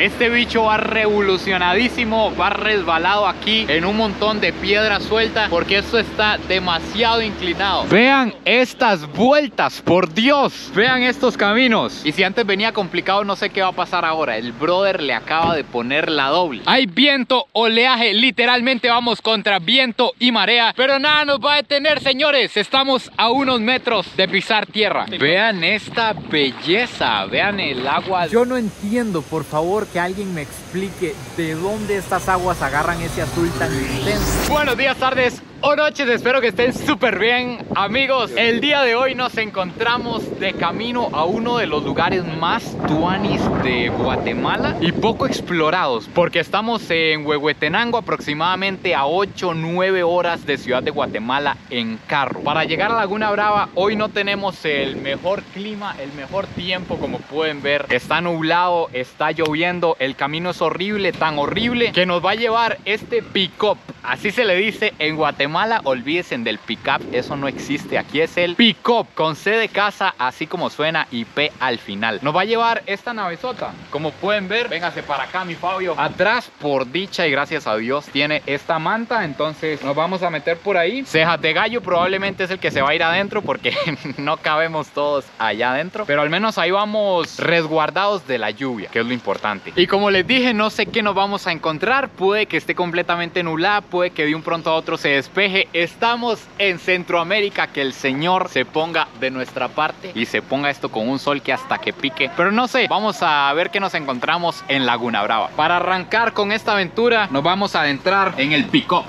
Este bicho va revolucionadísimo, va resbalado aquí en un montón de piedra suelta porque esto está demasiado inclinado. Vean estas vueltas, por Dios, vean estos caminos. Y si antes venía complicado, no sé qué va a pasar ahora. El brother le acaba de poner la doble. Hay viento, oleaje, literalmente vamos contra viento y marea, pero nada nos va a detener, señores. Estamos a unos metros de pisar tierra. Vean esta belleza, vean el agua. Yo no entiendo, por favor, que alguien me explique de dónde estas aguas agarran ese azul tan intenso. Buenos días, tardes o noches, espero que estén súper bien, amigos. El día de hoy nos encontramos de camino a uno de los lugares más tuanis de Guatemala y poco explorados, porque estamos en Huehuetenango, aproximadamente a 8-9 horas de Ciudad de Guatemala en carro. Para llegar a Laguna Brava hoy no tenemos el mejor clima, el mejor tiempo, como pueden ver. Está nublado, está lloviendo, el camino es horrible, tan horrible que nos va a llevar este pick-up. Así se le dice en Guatemala. Olvídense del pickup, eso no existe. Aquí es el pick-up con C de casa, así como suena, y P al final. Nos va a llevar esta navezota, como pueden ver. Véngase para acá, mi Fabio. Atrás, por dicha y gracias a Dios, tiene esta manta, entonces nos vamos a meter por ahí. Cejas de gallo probablemente es el que se va a ir adentro porque no cabemos todos allá adentro, pero al menos ahí vamos resguardados de la lluvia, que es lo importante. Y como les dije, no sé qué nos vamos a encontrar. Puede que esté completamente nublada, puede que de un pronto a otro se despegue. Estamos en Centroamérica, que el Señor se ponga de nuestra parte y se ponga esto con un sol que hasta que pique. Pero no sé, vamos a ver qué nos encontramos en Laguna Brava. Para arrancar con esta aventura nos vamos a adentrar en el pick-up.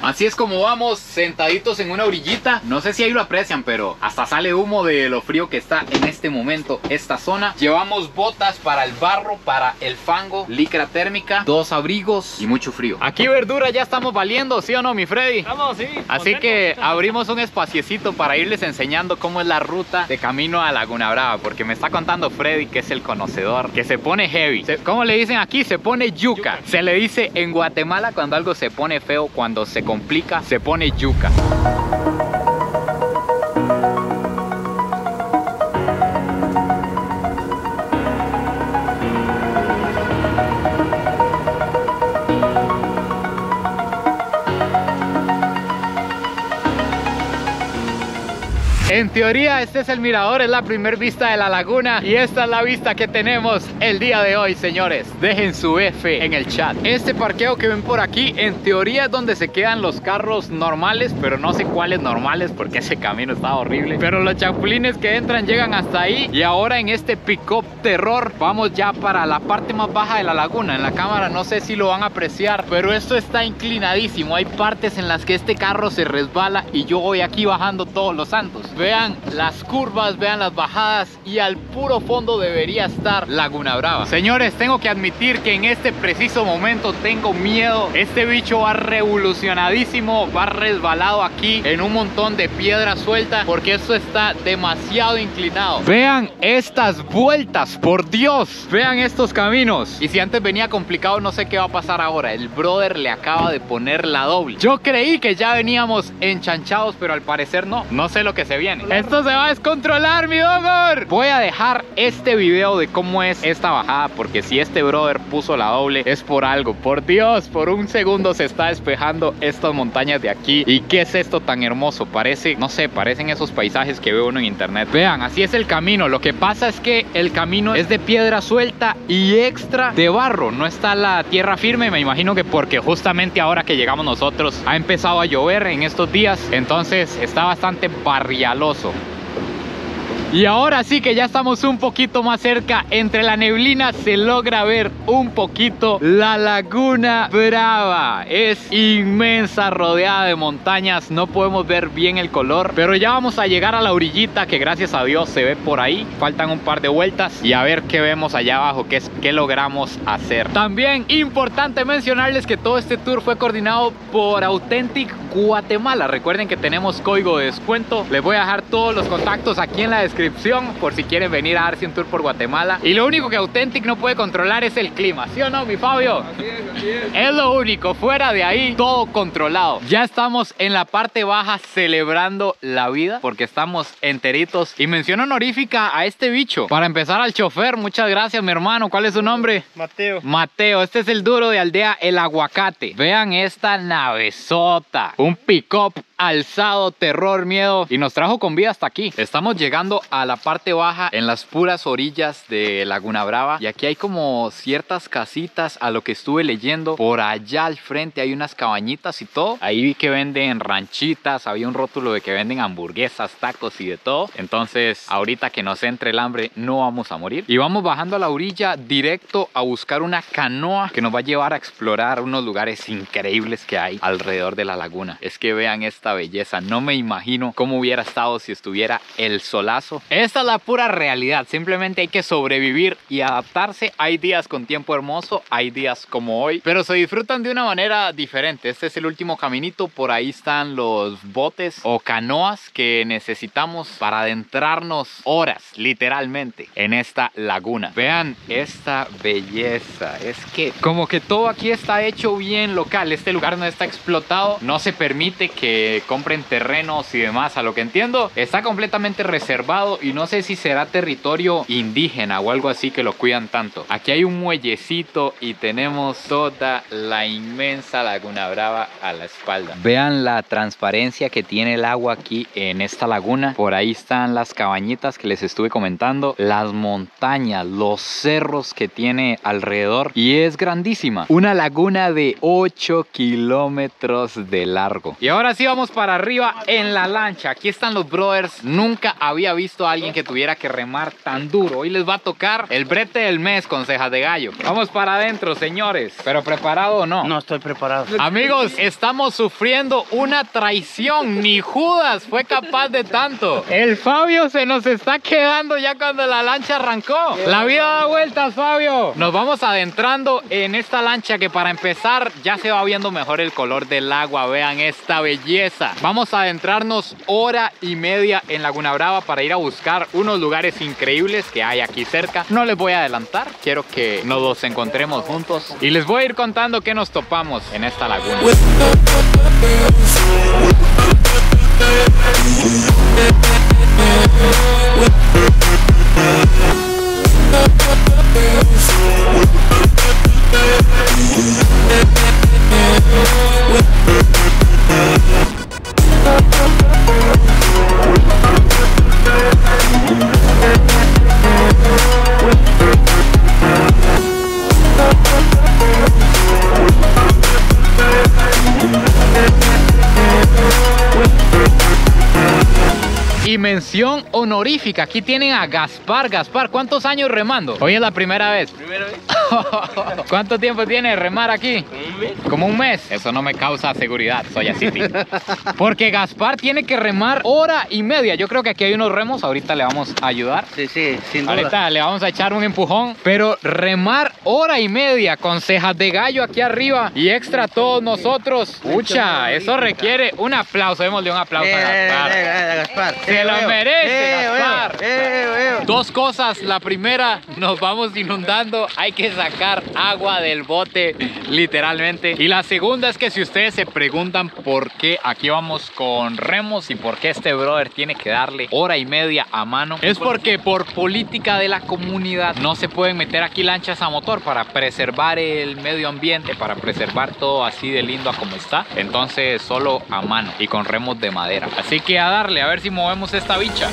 Así es como vamos, sentaditos en una orillita. No sé si ahí lo aprecian, pero hasta sale humo de lo frío que está en este momento esta zona. Llevamos botas para el barro, para el fango, licra térmica, dos abrigos y mucho frío. Aquí verdura ya estamos valiendo, ¿sí o no, mi Freddy? Vamos, sí. Así que abrimos un espaciecito para irles enseñando cómo es la ruta de camino a Laguna Brava, porque me está contando Freddy, que es el conocedor, que se pone heavy. ¿Cómo le dicen aquí? Se pone yuca. Se le dice en Guatemala cuando algo se pone feo, cuando se complica, se pone yuca. En teoría este es el mirador, es la primera vista de la laguna y esta es la vista que tenemos el día de hoy, señores. Dejen su F en el chat. Este parqueo que ven por aquí, en teoría es donde se quedan los carros normales, pero no sé cuáles normales porque ese camino está horrible. Pero los chapulines que entran llegan hasta ahí y ahora en este pick-up terror vamos ya para la parte más baja de la laguna. En la cámara no sé si lo van a apreciar, pero esto está inclinadísimo. Hay partes en las que este carro se resbala y yo voy aquí bajando todos los santos. Vean las curvas, vean las bajadas y al puro fondo debería estar Laguna Brava. Señores, tengo que admitir que en este preciso momento tengo miedo. Este bicho va revolucionadísimo, va resbalado aquí en un montón de piedra suelta porque esto está demasiado inclinado. Vean estas vueltas, por Dios, vean estos caminos. Y si antes venía complicado, no sé qué va a pasar ahora. El brother le acaba de poner la doble. Yo creí que ya veníamos enchanchados, pero al parecer no. No sé lo que se viene. Esto se va a descontrolar, mi dogor. Voy a dejar este video de cómo es esta bajada, porque si este brother puso la doble es por algo. Por Dios, por un segundo se está despejando estas montañas de aquí. ¿Y qué es esto tan hermoso? Parece, no sé, parecen esos paisajes que ve uno en internet. Vean, así es el camino. Lo que pasa es que el camino es de piedra suelta y extra de barro. No está la tierra firme, me imagino que porque justamente ahora que llegamos nosotros ha empezado a llover en estos días, entonces está bastante barrial. Y ahora sí que ya estamos un poquito más cerca. Entre la neblina se logra ver un poquito la Laguna Brava. Es inmensa, rodeada de montañas. No podemos ver bien el color, pero ya vamos a llegar a la orillita, que gracias a Dios se ve por ahí. Faltan un par de vueltas y a ver qué vemos allá abajo, qué logramos hacer. También importante mencionarles que todo este tour fue coordinado por Authentic Guatemala. Guatemala. Recuerden que tenemos código de descuento. Les voy a dejar todos los contactos aquí en la descripción por si quieren venir a darse un tour por Guatemala. Y lo único que Authentic no puede controlar es el clima, ¿sí o no, mi Fabio? Así es, así es. Es lo único, fuera de ahí, todo controlado. Ya estamos en la parte baja celebrando la vida porque estamos enteritos. Y mención honorífica a este bicho. Para empezar, al chofer, muchas gracias, mi hermano. ¿Cuál es su nombre? Mateo. Mateo, este es el duro de Aldea El Aguacate. Vean esta navezota, un pick-up alzado, terror, miedo, y nos trajo con vida hasta aquí. Estamos llegando a la parte baja, en las puras orillas de Laguna Brava, y aquí hay como ciertas casitas, a lo que estuve leyendo. Por allá al frente hay unas cabañitas y todo. Ahí vi que venden ranchitas, había un rótulo de que venden hamburguesas, tacos y de todo. Entonces ahorita que nos entre el hambre no vamos a morir. Y vamos bajando a la orilla directo a buscar una canoa que nos va a llevar a explorar unos lugares increíbles que hay alrededor de la laguna. Es que vean esta belleza, no me imagino cómo hubiera estado si estuviera el solazo. Esta es la pura realidad, simplemente hay que sobrevivir y adaptarse. Hay días con tiempo hermoso, hay días como hoy, pero se disfrutan de una manera diferente. Este es el último caminito, por ahí están los botes o canoas que necesitamos para adentrarnos horas, literalmente, en esta laguna. Vean esta belleza, es que como que todo aquí está hecho bien local, este lugar no está explotado, no se permite que compren terrenos y demás. A lo que entiendo está completamente reservado y no sé si será territorio indígena o algo así que lo cuidan tanto. Aquí hay un muellecito y tenemos toda la inmensa Laguna Brava a la espalda. Vean la transparencia que tiene el agua aquí en esta laguna. Por ahí están las cabañitas que les estuve comentando, las montañas, los cerros que tiene alrededor, y es grandísima, una laguna de 8 kilómetros de largo. Y ahora sí vamos para arriba en la lancha. Aquí están los brothers. Nunca había visto a alguien que tuviera que remar tan duro. Hoy les va a tocar el brete del mes con cejas de gallo. Vamos para adentro, señores. ¿Pero preparado o no? No estoy preparado. Amigos, estamos sufriendo una traición. Ni Judas fue capaz de tanto. El Fabio se nos está quedando ya cuando la lancha arrancó. La vida da vueltas, Fabio. Nos vamos adentrando en esta lancha que, para empezar, ya se va viendo mejor el color del agua. Vean esta belleza. Vamos a adentrarnos hora y media en Laguna Brava para ir a buscar unos lugares increíbles que hay aquí cerca. No les voy a adelantar, quiero que nos los encontremos juntos y les voy a ir contando que nos topamos en esta laguna. Y mención honorífica, aquí tienen a Gaspar. Gaspar, ¿cuántos años remando? Hoy es la primera vez. ¿Primera vez? ¿Cuánto tiempo tiene de remar aquí? Un mes. ¿Como un mes? Eso no me causa seguridad, soy así. Porque Gaspar tiene que remar hora y media. Yo creo que aquí hay unos remos, ahorita le vamos a ayudar. Sí, sí, sin duda. Ahorita le vamos a echar un empujón. Pero remar hora y media con cejas de gallo aquí arriba y extra todos nosotros. Pucha, eso requiere un aplauso. Démosle un aplauso a Gaspar. Gaspar. Sí. ¡Se lo merece, Gaspar! Dos cosas. La primera, nos vamos inundando. Hay que sacar agua del bote, literalmente. Y la segunda es que si ustedes se preguntan por qué aquí vamos con remos y por qué este brother tiene que darle hora y media a mano, es porque por política de la comunidad no se pueden meter aquí lanchas a motor para preservar el medio ambiente, para preservar todo así de lindo a como está. Entonces solo a mano y con remos de madera. Así que a darle, a ver si movemos esta bicha.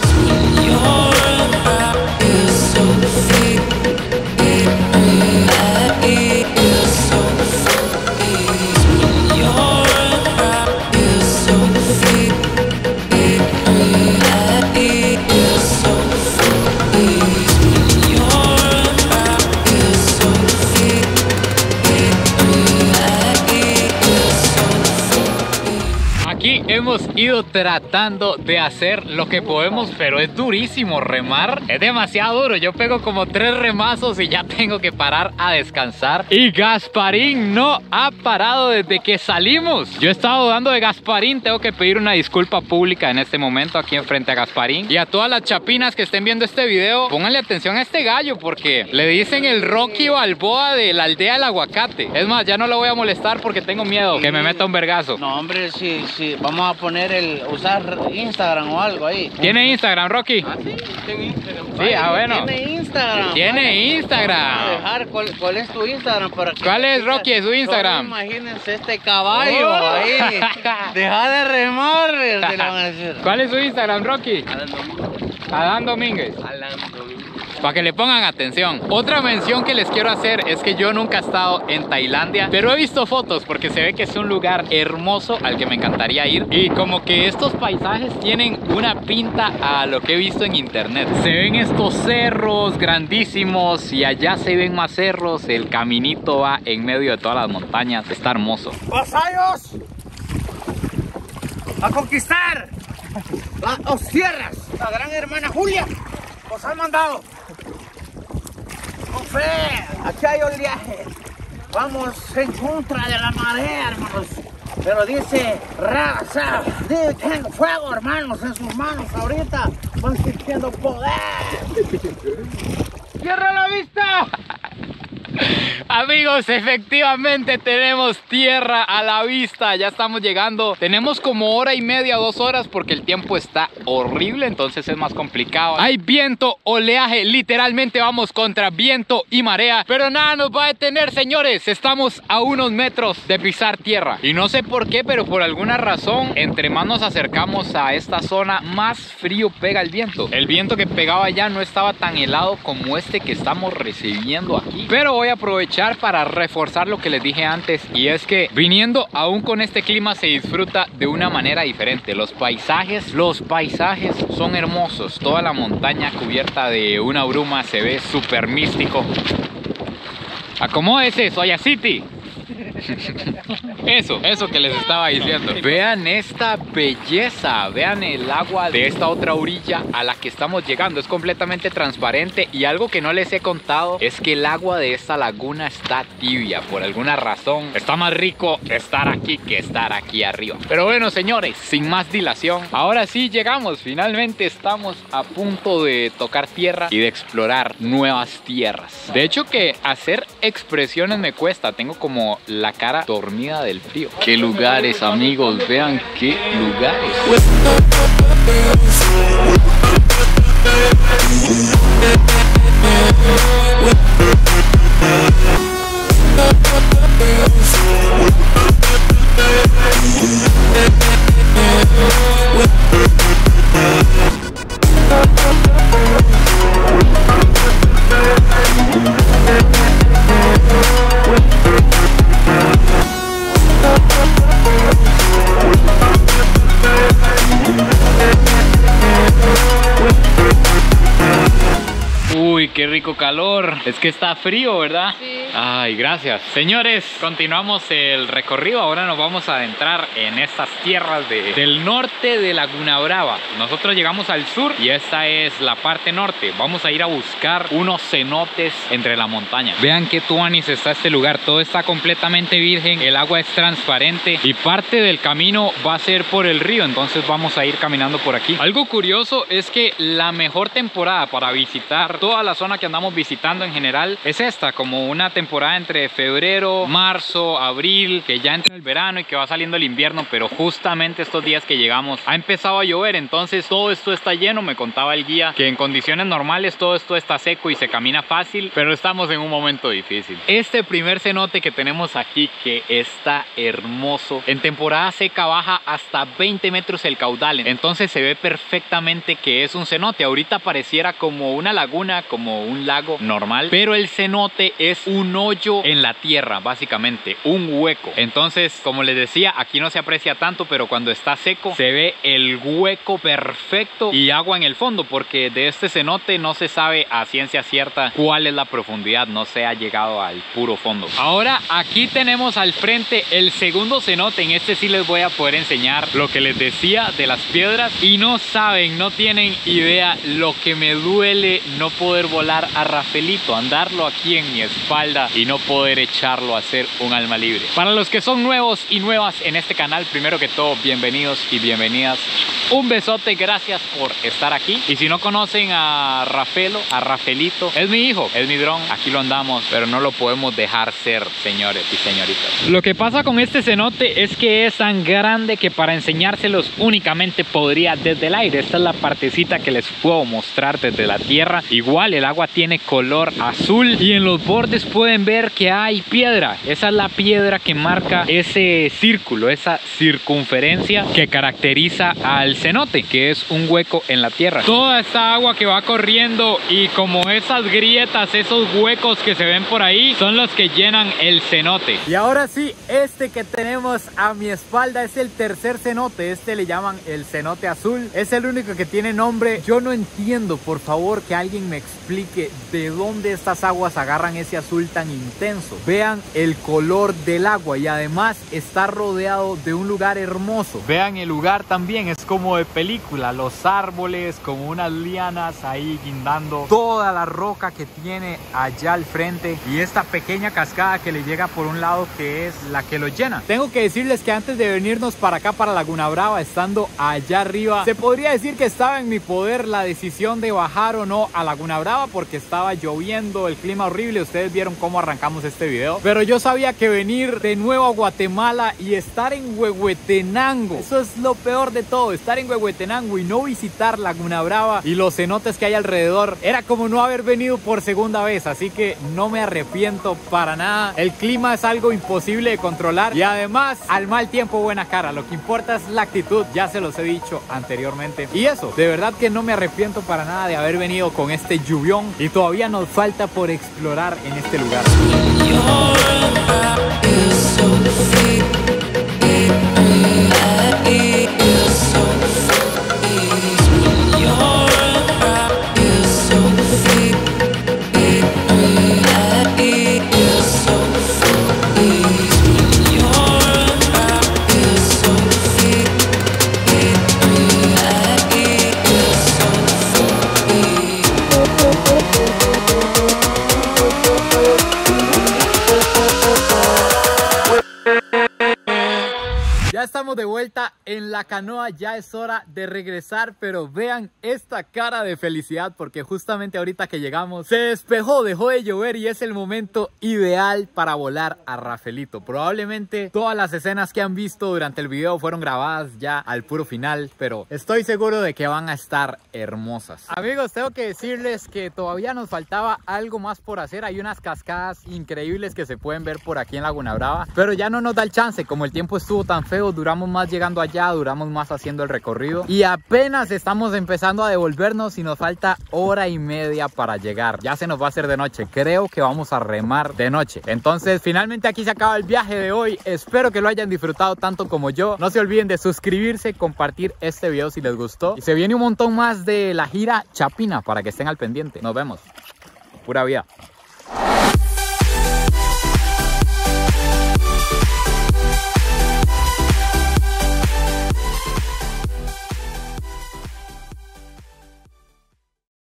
Aquí hemos ido tratando de hacer lo que podemos, pero es durísimo remar. Es demasiado duro. Yo pego como 3 remazos y ya tengo que parar a descansar. Y Gasparín no ha parado desde que salimos. Yo estaba dudando de Gasparín. Tengo que pedir una disculpa pública en este momento aquí enfrente a Gasparín. Y a todas las chapinas que estén viendo este video, pónganle atención a este gallo porque le dicen el Rocky Balboa de la aldea del aguacate. Es más, ya no lo voy a molestar porque tengo miedo que me meta un vergazo. No, hombre, sí. Vamos a poner usar Instagram o algo ahí. ¿Tiene Instagram, Rocky? Ah, sí, tengo Instagram. Sí, ah, bueno. Tiene Instagram. ¿Cuál es tu Instagram? ¿Cuál es, Rocky, su Instagram? Imagínense este caballo ahí. Deja de remar. Te lo van a decir. ¿Cuál es su Instagram, Rocky? Alan Domínguez. Para que le pongan atención. Otra mención que les quiero hacer es que yo nunca he estado en Tailandia, pero he visto fotos porque se ve que es un lugar hermoso al que me encantaría ir. Y como que estos paisajes tienen una pinta a lo que he visto en internet. Se ven estos cerros grandísimos y allá se ven más cerros. El caminito va en medio de todas las montañas. Está hermoso. ¡Vasallos! ¡A conquistar las tierras! La gran hermana Julia os han mandado. Con fe, aquí hay oleaje. Vamos en contra de la marea, hermanos. Pero dice, raza, tengo fuego, hermanos, en sus manos ahorita. Van sintiendo poder. ¡Cierra la vista! Amigos, efectivamente tenemos tierra a la vista. Ya estamos llegando. Tenemos como 1 hora y media, 2 horas, porque el tiempo está horrible, entonces es más complicado. Hay viento, oleaje, literalmente vamos contra viento y marea. Pero nada nos va a detener, señores. Estamos a unos metros de pisar tierra. Y no sé por qué, pero por alguna razón, entre más nos acercamos a esta zona, más frío pega el viento. El viento que pegaba allá no estaba tan helado como este que estamos recibiendo aquí. Pero hoy voy a aprovechar para reforzar lo que les dije antes, y es que viniendo aún con este clima se disfruta de una manera diferente. Los paisajes son hermosos. Toda la montaña cubierta de una bruma se ve súper místico. Acomódese, Soya City. Eso que les estaba diciendo. Vean esta belleza. Vean el agua de esta otra orilla a la que estamos llegando. Es completamente transparente. Y algo que no les he contado es que el agua de esta laguna está tibia. Por alguna razón está más rico estar aquí que estar aquí arriba. Pero bueno, señores, sin más dilación, ahora sí llegamos. Finalmente estamos a punto de tocar tierra y de explorar nuevas tierras. De hecho, que hacer expresiones me cuesta. Tengo como la cara dormida del frío. Qué lugares, amigos, vean qué lugares. Qué rico calor. Es que está frío, ¿verdad? Sí. Ay, gracias. Señores, continuamos el recorrido. Ahora nos vamos a adentrar en estas tierras del norte de Laguna Brava. Nosotros llegamos al sur y esta es la parte norte. Vamos a ir a buscar unos cenotes entre la montaña. Vean qué tuanis está este lugar. Todo está completamente virgen. El agua es transparente y parte del camino va a ser por el río. Entonces vamos a ir caminando por aquí. Algo curioso es que la mejor temporada para visitar toda la zona que andamos visitando en general es esta, como una temporada entre febrero, marzo, abril, que ya entra el verano y que va saliendo el invierno. Pero justamente estos días que llegamos ha empezado a llover, entonces todo esto está lleno. Me contaba el guía que en condiciones normales todo esto está seco y se camina fácil, pero estamos en un momento difícil. Este primer cenote que tenemos aquí, que está hermoso, en temporada seca baja hasta 20 metros el caudal, entonces se ve perfectamente que es un cenote. Ahorita pareciera como una laguna, como un un lago normal, pero el cenote es un hoyo en la tierra, básicamente, un hueco. Entonces, como les decía, aquí no se aprecia tanto, pero cuando está seco se ve el hueco perfecto y agua en el fondo, porque de este cenote no se sabe a ciencia cierta cuál es la profundidad, no se ha llegado al puro fondo. Ahora aquí tenemos al frente el segundo cenote. En este sí les voy a poder enseñar lo que les decía de las piedras, y no saben, no tienen idea lo que me duele no poder volar a Rafaelito, andarlo aquí en mi espalda y no poder echarlo a hacer un alma libre. Para los que son nuevos y nuevas en este canal, primero que todo, bienvenidos y bienvenidas, un besote, gracias por estar aquí. Y si no conocen a Rafaelo, a Rafaelito, es mi hijo, es mi dron, aquí lo andamos, pero no lo podemos dejar ser, señores y señoritas. Lo que pasa con este cenote es que es tan grande que para enseñárselos únicamente podría desde el aire. Esta es la partecita que les puedo mostrar desde la tierra. Igual el agua tiene color azul y en los bordes pueden ver que hay piedra. Esa es la piedra que marca ese círculo, esa circunferencia que caracteriza al cenote, que es un hueco en la tierra. Toda esta agua que va corriendo y como esas grietas, esos huecos que se ven por ahí, son los que llenan el cenote. Y ahora sí, este que tenemos a mi espalda es el tercer cenote. Este le llaman el cenote azul, es el único que tiene nombre. Yo no entiendo, por favor que alguien me explique de dónde estas aguas agarran ese azul tan intenso. Vean el color del agua y además está rodeado de un lugar hermoso. Vean el lugar también, es como de película, los árboles como unas lianas ahí guindando toda la roca que tiene allá al frente y esta pequeña cascada que le llega por un lado que es la que lo llena. Tengo que decirles que antes de venirnos para acá, para Laguna Brava, estando allá arriba, se podría decir que estaba en mi poder la decisión de bajar o no a Laguna Brava porque estaba lloviendo, el clima horrible, ustedes vieron cómo arrancamos este video, pero yo sabía que venir de nuevo a Guatemala y estar en Huehuetenango, eso es lo peor de todo, estar en Huehuetenango y no visitar Laguna Brava y los cenotes que hay alrededor, era como no haber venido por segunda vez, así que no me arrepiento para nada. El clima es algo imposible de controlar y además al mal tiempo buena cara, lo que importa es la actitud, ya se los he dicho anteriormente, y eso, de verdad que no me arrepiento para nada de haber venido con este lluvión y todavía nos falta por explorar en este lugar. Estamos de vuelta en la canoa, ya es hora de regresar, pero vean esta cara de felicidad porque justamente ahorita que llegamos se despejó, dejó de llover y es el momento ideal para volar a Rafaelito. Probablemente todas las escenas que han visto durante el video fueron grabadas ya al puro final, pero estoy seguro de que van a estar hermosas. Amigos, tengo que decirles que todavía nos faltaba algo más por hacer. Hay unas cascadas increíbles que se pueden ver por aquí en Laguna Brava, pero ya no nos da el chance, como el tiempo estuvo tan feo, duramos más llegando allá, duramos más haciendo el recorrido y apenas estamos empezando a devolvernos y nos falta hora y media para llegar. Ya se nos va a hacer de noche, creo que vamos a remar de noche. Entonces finalmente aquí se acaba el viaje de hoy, espero que lo hayan disfrutado tanto como yo. No se olviden de suscribirse, compartir este video si les gustó y se viene un montón más de la gira Chapina para que estén al pendiente. Nos vemos, pura vida.